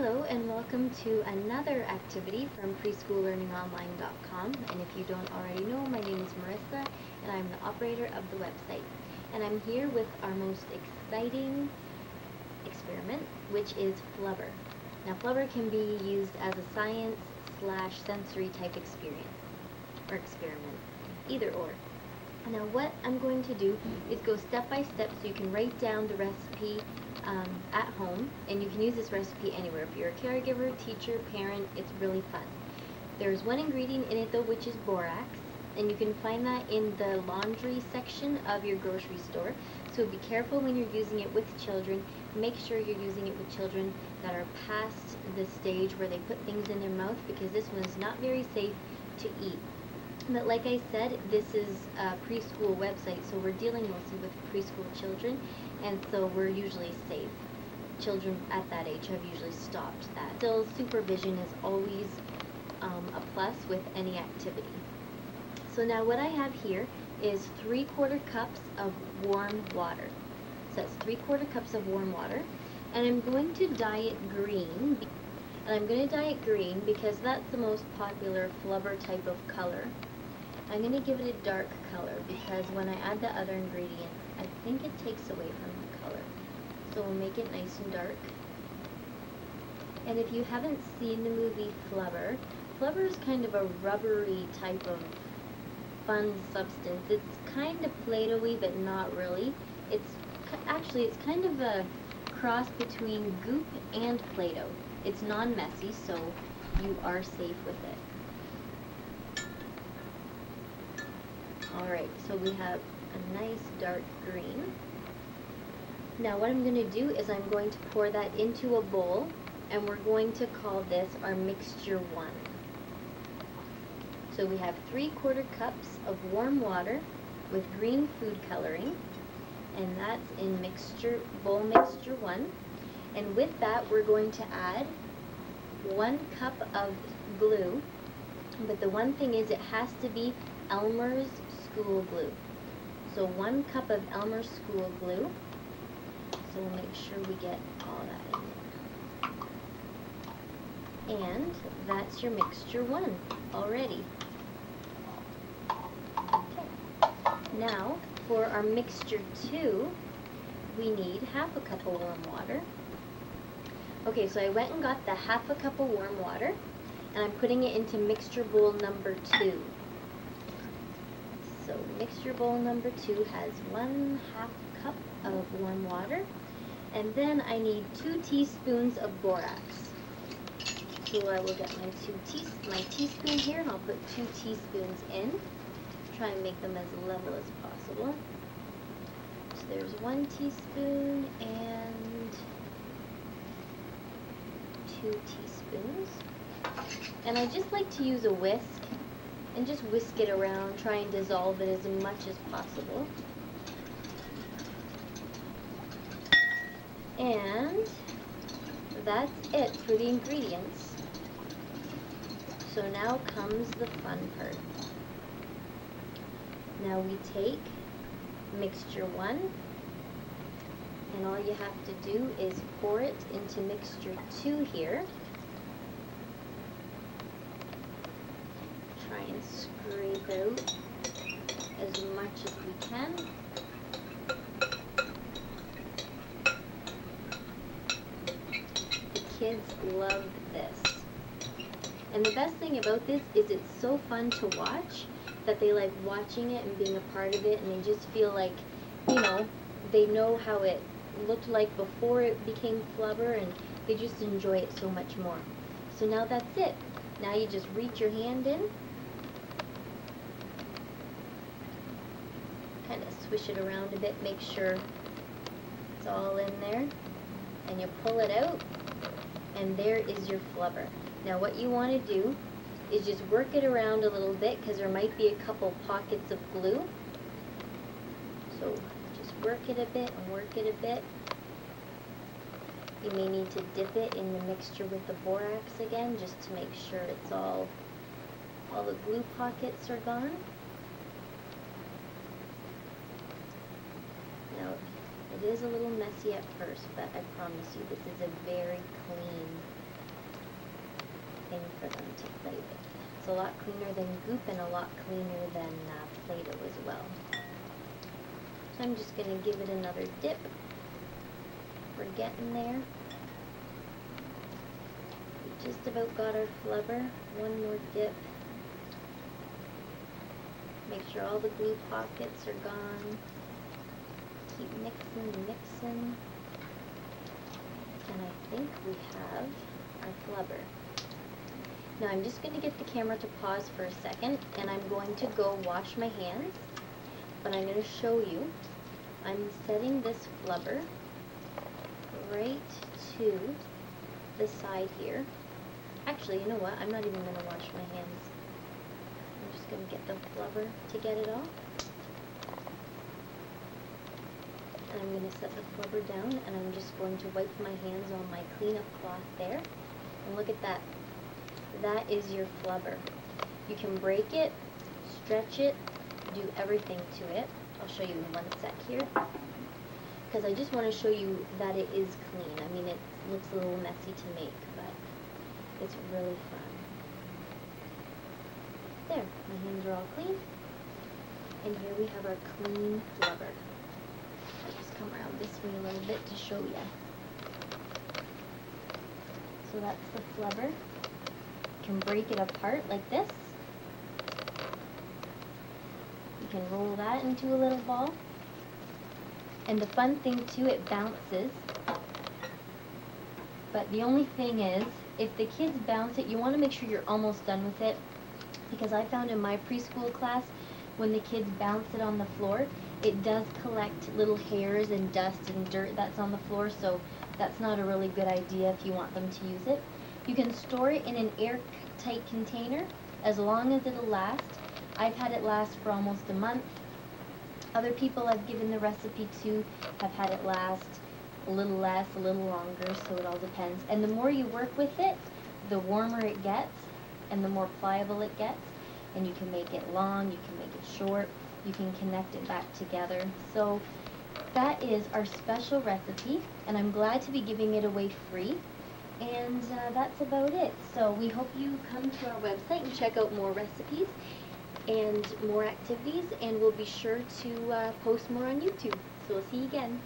Hello and welcome to another activity from preschoollearningonline.com, and if you don't already know, my name is Marisa and I'm the operator of the website, and I'm here with our most exciting experiment, which is Flubber. Now Flubber can be used as a science / sensory type experience or experiment, either or. Now what I'm going to do is go step by step so you can write down the recipe at home, and you can use this recipe anywhere. If you're a caregiver, teacher, parent, it's really fun. There's one ingredient in it though, which is borax, and you can find that in the laundry section of your grocery store. So be careful when you're using it with children. Make sure you're using it with children that are past the stage where they put things in their mouth, because this one is not very safe to eat. But like I said, this is a preschool website, so we're dealing mostly with preschool children, and so we're usually safe. Children at that age have usually stopped that. Still, supervision is always a plus with any activity. So now what I have here is 3/4 cups of warm water. So that's 3/4 cups of warm water, and I'm going to dye it green. And I'm going to dye it green because that's the most popular Flubber type of color. I'm going to give it a dark color because when I add the other ingredient, I think it takes away from the color. So we'll make it nice and dark. And if you haven't seen the movie Flubber, Flubber is kind of a rubbery type of fun substance. It's kind of Play-Doh-y, but not really. It's kind of a cross between goop and Play-Doh. It's non-messy, so you are safe with it. Alright, so we have a nice dark green. Now what I'm going to do is I'm going to pour that into a bowl, and we're going to call this our mixture 1. So we have 3/4 cups of warm water with green food coloring, and that's in bowl mixture 1. And with that we're going to add 1 cup of glue, but the one thing is it has to be Elmer's school glue. So 1 cup of Elmer's school glue. So we'll make sure we get all that in it. And that's your mixture 1 already. Okay. Now for our mixture 2, we need 1/2 cup of warm water. Okay, so I went and got the 1/2 cup of warm water, and I'm putting it into mixture bowl number 2. So mixture bowl number 2 has 1/2 cup of warm water, and then I need 2 teaspoons of borax. So I will get my teaspoon here, and I'll put 2 teaspoons in. Try and make them as level as possible. So there's 1 teaspoon and 2 teaspoons. And I just like to use a whisk and just whisk it around, try and dissolve it as much as possible. And that's it for the ingredients. So now comes the fun part. Now we take mixture 1, and all you have to do is pour it into mixture 2 here. Try and scrape out as much as we can. The kids love this. And the best thing about this is it's so fun to watch that they like watching it and being a part of it, and they just feel like, you know, they know how it looked like before it became Flubber, and they just enjoy it so much more. So now that's it. Now you just reach your hand in, kind of swish it around a bit, make sure it's all in there, and you pull it out, and there is your Flubber. Now what you want to do is just work it around a little bit, because there might be a couple pockets of glue. So just work it a bit and work it a bit. You may need to dip it in the mixture with the borax again, just to make sure it's all the glue pockets are gone. Now it is a little messy at first, but I promise you this is a very clean thing for them to play with. It's a lot cleaner than goop and a lot cleaner than Play-Doh as well. So I'm just going to give it another dip. We're getting there. We just about got our flubber. One more dip. Make sure all the glue pockets are gone. Keep mixing and mixing. And I think we have our flubber. Now I'm just going to get the camera to pause for a second, and I'm going to go wash my hands. But I'm going to show you. I'm setting this flubber right to the side here. Actually, you know what? I'm not even going to wash my hands. I'm just going to get the flubber to get it off. And I'm going to set the flubber down, and I'm just going to wipe my hands on my cleanup cloth there. And look at that. That is your flubber. You can break it, stretch it, do everything to it. I'll show you in one sec here, because I just want to show you that it is clean. I mean, it looks a little messy to make, but it's really fun. There, my hands are all clean. And here we have our clean flubber. I'll just come around this way a little bit to show you. So that's the flubber. You can break it apart like this. You can roll that into a little ball. And the fun thing too, it bounces. But the only thing is, if the kids bounce it, you want to make sure you're almost done with it. Because I found in my preschool class, when the kids bounce it on the floor, it does collect little hairs and dust and dirt that's on the floor. So that's not a really good idea if you want them to use it. You can store it in an airtight container as long as it'll last. I've had it last for almost a month. Other people I've given the recipe to have had it last a little less, a little longer, so it all depends. And the more you work with it, the warmer it gets and the more pliable it gets. And you can make it long, you can make it short, you can connect it back together. So that is our special recipe, and I'm glad to be giving it away free. And that's about it. So we hope you come to our website and check out more recipes and more activities, and we'll be sure to post more on YouTube. So we'll see you again.